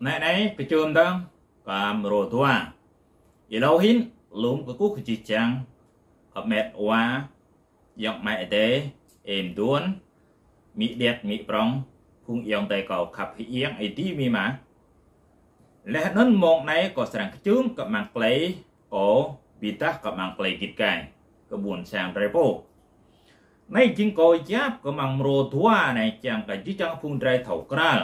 này này cái chôm đó làm rồi thua vậy lâu hín lúng cái cúc chỉ chàng hợp mệt quá giọng mẹ tế êm tuôn mỹ đẹp mỹ prong phung dòng tay cầu khập hiếng ấy tí mi mà lẽ nón một này có sẵn cái chướng cặp màng lấy cổ bị tắc cặp màng lấy kịch cài cái buồn sang repo này chính coi giáp của màng rồi thua này chàng cái chiếc chăn phung trai thầu kral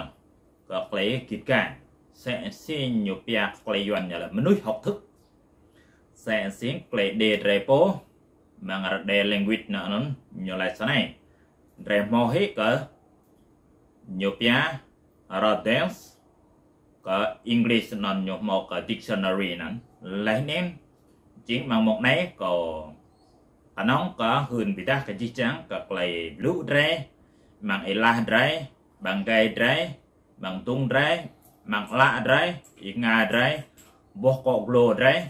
cặp lấy kịch cài sẽ xin nhục bia lấy dọn nhà là núi học thức sẽ xin lấy đề repo mà ngặt đề language nọ nó nhiều lại sau này repo hết cỡ nhiều bia rồi dance có English non nhục một cái dictionary nè lấy nên chính bằng một này có anh nóng có huyền bị ta cái chiếc trắng các loại lũ trái bằng ela trái bằng cây trái bằng tung trái bằng lạ trái ngà trái bọc cọc lô trái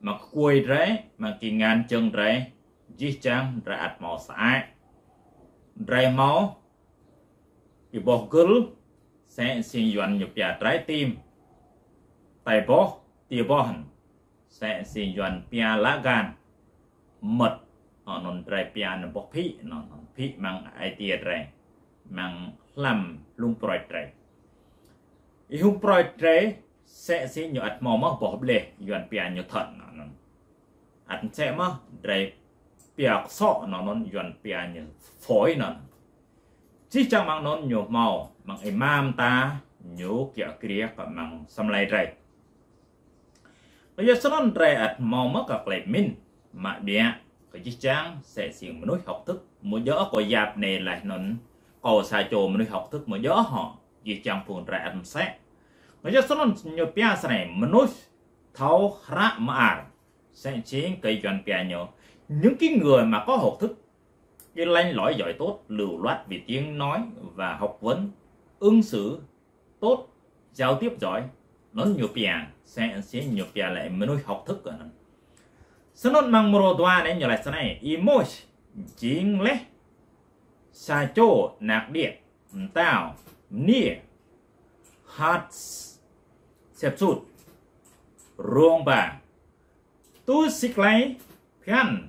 mặc quây trái mặc kinh ngàn chân trái chiếc trắng rạt màu xanh trái máu cái bọc gül sẽ xin dọn nhục giả trái tim tay bó tia bó hẳn sẽ xin dọn pia lá gan mật ở non trái pia nó bó phí nó phí mang ai tia trái mang làm lung proi trái ý hung proi trái sẽ xin nhọt màu mắc bỏ lệ dọn pia nhọt thật nó ăn sẽ mắc trái pia sọ nó dọn pia nhọt phối nó chỉ chẳng mang nó nhọt màu bằng imam ta nhú kiểu kia còn bằng xâm lai rầy bây giờ số non rầy ạt màu mất các lệ min mà bia cái chiếc trắng sẽ xịn núi học thức một gió của dạp này lại nón cầu xa trồ núi học thức một gió họ chiếc trắng phun rầy ạt sẽ bây giờ số non nhiều bia này núi tháo ra mà sẽ chiến cây dọn bia nhiều những cái người mà có học thức cái lanh lõi giỏi tốt lưu loát về tiếng nói và học vấn ứng xử tốt giao tiếp giỏi nó nhiều bia sẽ nhiều bia lại mới nói học thức ở nó số nốt mang mô toa này nhiều lại sau này emos chính lẽ xa chỗ nạc điện tao nia hạt xếp sụt ruộng bà tu xích lấy khăn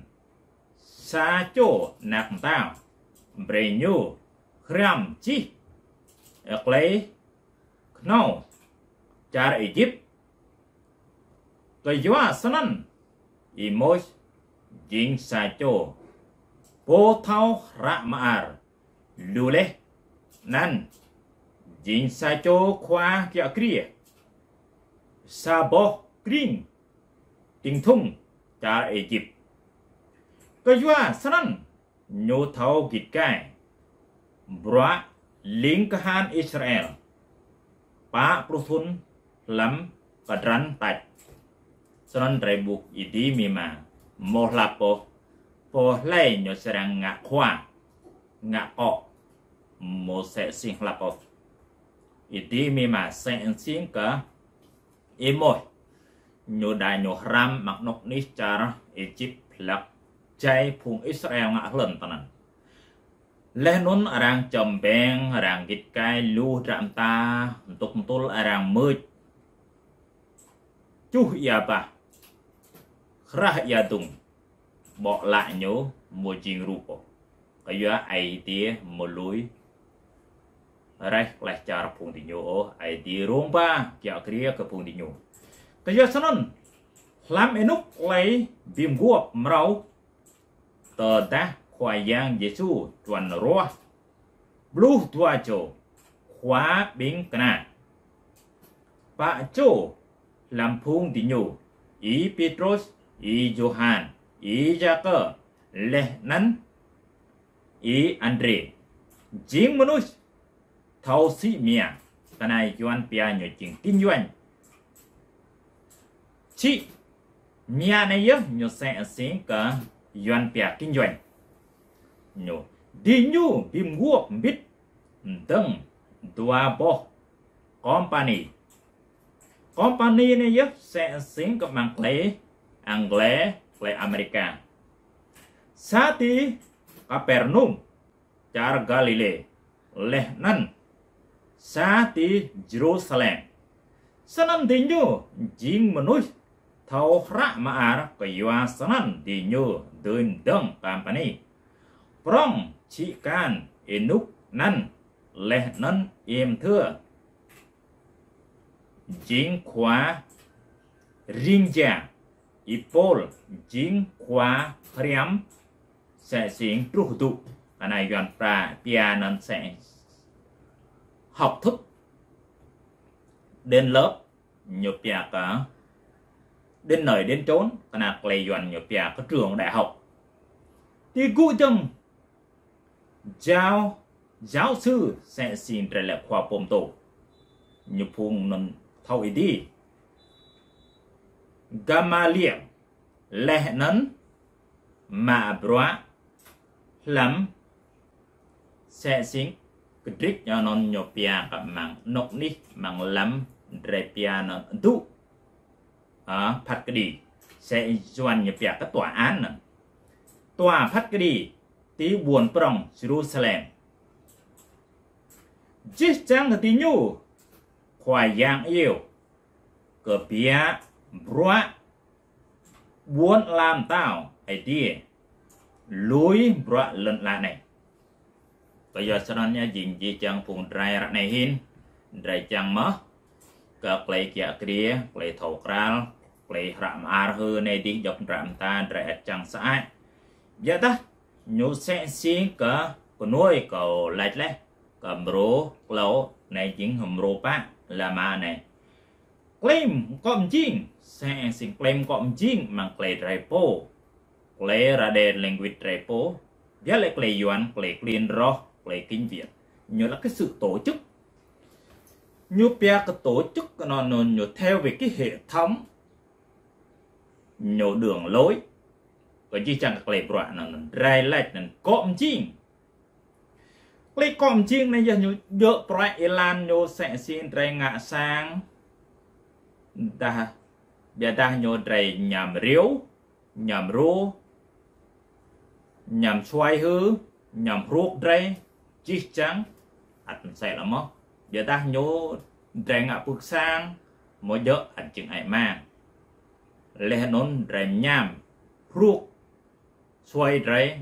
xa chỗ nạc tao bề nhu khram chi ở lấy khâu trả lại giúp tôi dọa sẵn imos dính xa chỗ bố thao rạ mà lưu lê năn dính xa chỗ khoa kia kia xa bó kinh tình thung trả lại giúp tôi dọa sẵn nhô thao kịch cài bó Lingkahan Israel Pak Prusun Lam Kadran Tat Seron Rebuk Idi Mima Mohlapo Pohlai Nyo Serang Ngak Khoa Ngak Kok Mose Sing Lapov Idi Mima Sen Sing Ka Emoy Nyo Dai Nyo Ram Maknok Nichar Egypt Lak Jai Phung Israel Ngak Lân Tanan lẽ nón rằng chồng bèn rằng kịch cai lưu trạm ta tục tol rằng mưa chú ya bà ra ya tung bỏ lại nhớ mùa chinh rupo cái giờ ai tía một lối rải lại chả phun đi nhớ ai tía rôm ba kia kia cái phun đi nhớ cái giờ sẵn làm enuk lấy bìm guộc màu tờ ta khoa giang Giê-xu chuẩn rô blu tua chỗ khóa bình cana bạ chỗ làm phung tỉ nhủ ý Petros ý Johan ý Jacob lê nắn ý Andre chính môn thao sĩ mẹ ta này doan pia nhờ chính tin doan chị mẹ này nhớ nhờ sẽ xính cả doan pia kinh doanh nhu đi nhu bim guo bit dang tua bo company này giúp sẽ xính các bằng lấy Angle lấy America sati Capernaum char Galilee leh nan sati Jerusalem sanan dinyo jing menuh thau ra maar kayua sanan dinyo dun dong kampani prong chi kan enuk nan leh nan em thưa jing khóa rinja ipol jing khóa priam sẽ xuyên trụ tụ và này gần và piano sẽ học thức đến lớp nhập nhà cả đến nơi đến trốn là lệ dọn nhập nhà các trường đại học thì cụ chồng giáo sư sẽ xin trở lại khoa bồm tổ nhập vùng nông thâu đi Gamaliel lẽ nấn mà bóa lắm sẽ xính kịch cho non nhộp nhà cả mảng nọc đi mảng lắm rẻ piano tu à phát cái đi sẽ doan nhập nhà các tòa án này. Tòa phát cái đi tí buồn prong Jerusalem chiếc trang tí nhu khoai giang yêu cờ bia búa buồn làm tao ai đi lối búa lần lại này bây giờ sau đó nha dình di chăng phùng trai này hin trai chăng mơ các lấy kia kia lấy thầu kral lấy rạm ar hư này đi dọc rạm ta trai chăng sai giờ ta nhú sẽ xin cả nuôi cầu lạch lẽ cầm rô lâu này chính hầm rô bác là mà này claim cọm chinh sẽ xin claim cọm chinh mà lấy trai po lấy ra đèn language trai po biết lấy lấy yuan lấy clean raw lấy kinh Việt như là cái sự tổ chức như bia cái tổ chức nó nhiều theo về cái hệ thống nhiều đường lối cái gì chẳng lấy bọa nó dry light nó cọm chinh lấy cọm chinh này giờ nhiều được bọa elan nhiều sẽ xin trai ngạ sang ta bia ta nhiều trai nhảm riếu nhảm rô nhằm xoay hư nhằm ruột đây chiếc trắng ảnh sẽ là mất giờ ta nhô rèn ngạ bước sang mỗi giờ ảnh chừng ảnh mà lẽ nón rèn nhằm ruột xoay đây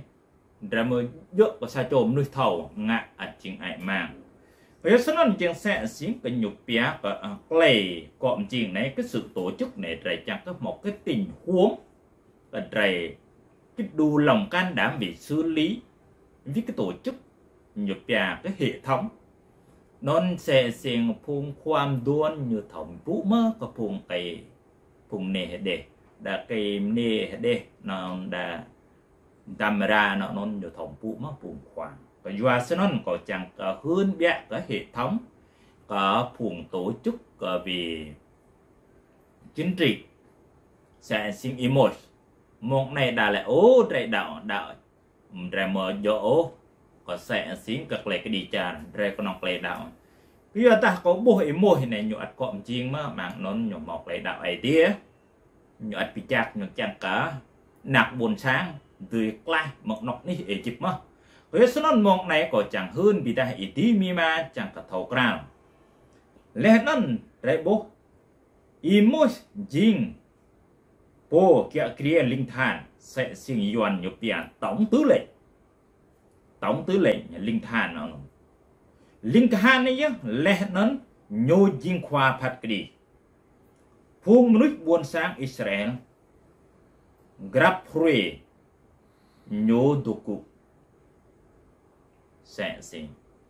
ra mới dỡ và xa chồm nuôi thầu ngạ ảnh chừng ảnh mà bây giờ nó chừng sẽ xuyên cái nhục bia và lầy cọm chuyện này cái sự tổ chức này rèn chẳng có một cái tình huống và rèn cái đủ lòng can đảm bị xử lý với cái tổ chức nhập nhà cái hệ thống non sẽ xem phùng quan đoan như thổng vũ mơ có phùng cái phùng nề để đã cái nề để nó đã đam ra nó non như thổng vũ mơ phùng quan và do sẽ non có chẳng hơn bịa cái hệ thống có phùng tổ chức vì chính trị sẽ xin image một này đã là ô trái đạo đạo ra mở dỗ có sẽ xin các lệ cái đi chán ra con học lệ đạo bây giờ ta có bồi mồi này nhọt cọm chiên mà mạng nó nhổ mọc lệ đạo ấy tía nhọt bị chặt nhọt chặt cả nạc buồn sáng từ lại mọc nọc đi ấy chụp mà với số non một này có chẳng hơn vì ta hãy tí mi ma chẳng cả thầu cào lẽ năn trái bố imos chiên bộ kia kia linh thản sẽ xin yuan nhập tiền tổng tứ lệnh linh thản này nhé lẽ nấn nhô dinh khoa phát kỳ phung nước buôn sáng Israel grab huê nhô đô cụ sẽ xin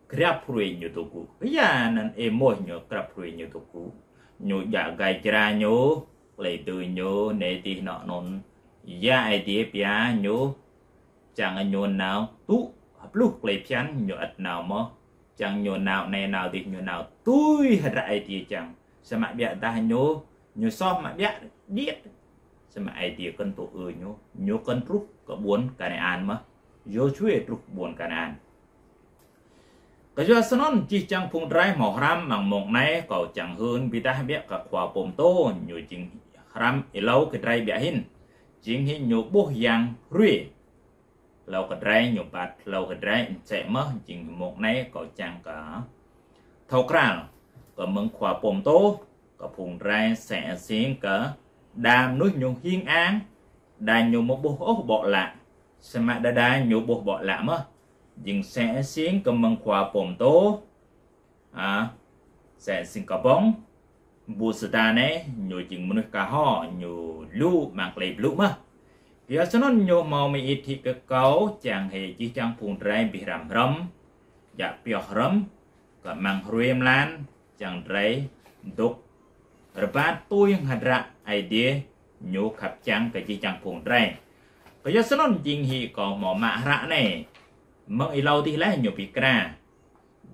grab huê nhô đô cụ bây giờ nên em môi nhô grab huê nhô đô cụ nhô dạ gai ra nhô lấy từ nhô nè thì nọ nón dài thì pia nhô chẳng nhô nào tú hấp lúc lấy pian nhô ắt nào mà chẳng nhô nào nè nào thì nhô nào tui lại thì chẳng xem mãi bịa ta nhô nhô so mãi bịa điệt xem mãi thì cân tổ nhô cân trúc có buồn cả này ăn mà vô chuê trúc buồn cả này ăn cái do sơn non chỉ chẳng phun trái màu ram màng mộng này cậu chẳng hơn vì ta biết cả khóa bồm tô nhiều chính ram lâu cái trái bẻ hin chính hình nhiều bố giang rưỡi lâu cái trái nhiều bát lâu cái trái sẽ mất chính mộng này cậu chẳng cả thâu cạn còn mừng khóa bồm tô có phùng ra sẽ xin cỡ đàm nút nhung hiên án đà nhung một bộ ốc bọ lạ xe mạng đà đà nhung bộ bọ lạ mơ nhưng sẽ xin cầm mừng khóa phồng tố sẽ xin có bóng bố sư ta này nhung chừng mừng cả họ nhung lưu mạc lệp lưu mơ kìa xe nó nhung màu mì ít thì cơ cấu chẳng hề chỉ chẳng phùng ra bị rằm râm dạ bìa râm có mạng rùm lan chẳng rấy đục và tôi hạt ra ai đi nhu khắp chăng cái gì chẳng phụng ra có gió sân ôn dình hi có mỏ mạ rã này mong y lâu thì là nhu bí kra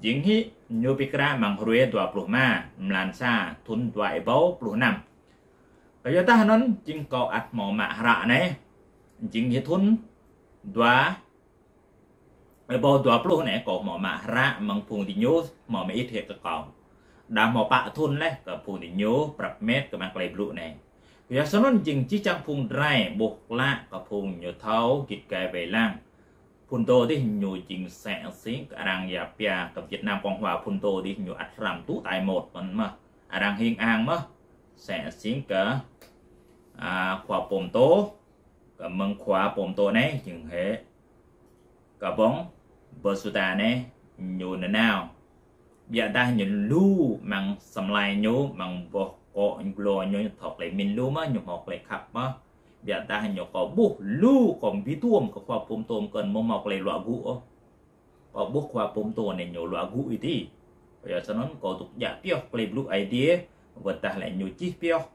dình hi nhu bí kra mang rùi tòa blu ma làm xa thun tòa báu blu nằm có gió ta nón dình có ạc mỏ mạ rã này dình hi thun tòa báu tòa blu này có mỏ mạ rã mang phụng thì nhu mỏ mẹ ít thiệt cực cầu đã mỏ bạ thôn lấy cả phù thì nhớ bạc mét của mặt lấy blue này vì sao nó chừng chỉ chẳng phùng rải buộc lạ cả phù nhớ thấu kịch kề về lang phun tô thì nhiều chừng sẽ xí cả đang giả pia cặp Việt Nam Cộng Hòa phun tô thì nhiều ắt làm tú tài một còn mà đang hiên an mà sẽ xí cả khóa bồn tố cả mừng khóa bồn tố này chừng thế cả bóng bơ suta này nhiều nữa nào dạ ta nhìn lưu mang xâm lai nhú mang vô có lô nhú thọc lại mình lưu mà nhú mọc lại khắp mà dạ ta nhú có bút lưu còn ví tuông có khoa phùm tôm cần mô mọc lại loa gũ có bút khoa phùm tôm này nhú loa gũ ý thì dạ sao nó có tục dạ piọc lại lưu ai tía và ta lại nhú chích piọc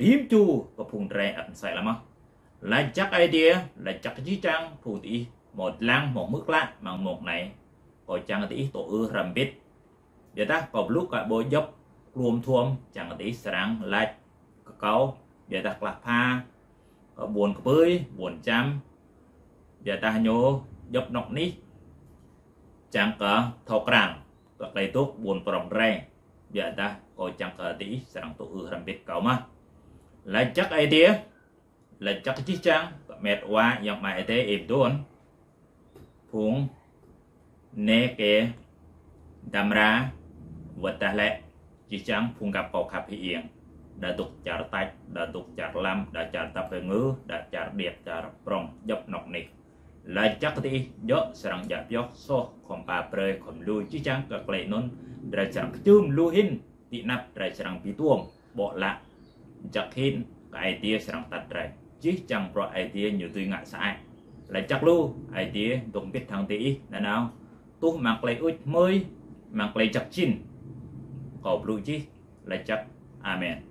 rìm chú có phùng rè ẩn xảy lắm á là chắc ai tía là chắc chí trang phù tí một lang một mức lạ bằng một này có chẳng tí tổ ư rằm bít giờ ta có lúc cả bố dốc luôn thuông chẳng tí sáng lại cao giờ ta là pha buồn bơi buồn chăm giờ ta nhớ dốc nọc ní chẳng có thọc rằng các lấy tốt buồn phòng rè giờ ta có chẳng có tí sáng tổ ư rằm bít cao mà là chắc ai tía là chắc chí chẳng mệt quá dọc mãi thế ịp đồn phúng nè kìa đam ra vật ta lẹ chỉ chẳng phung gặp cầu khắp hiện đã tục chặt tách đã tục chặt làm đã chặt tập về ngữ đã chặt điệp chặt rồng dọc nọc nịch là chắc thì gió sẵn giáp gió so còn bà bơi còn lui chỉ chẳng các lệ nôn đã chẳng chum lưu hin tị nắp đã sẵn bị tuồng bỏ lạ chắc hin cái tia sẵn tắt rạch chỉ chẳng rõ ai tia nhiều tuy ngại sai là chắc lưu ai tia cũng biết thằng tí là nào tu mặc lấy út mới mặc lấy chắc chín có blue chứ là chắc amen.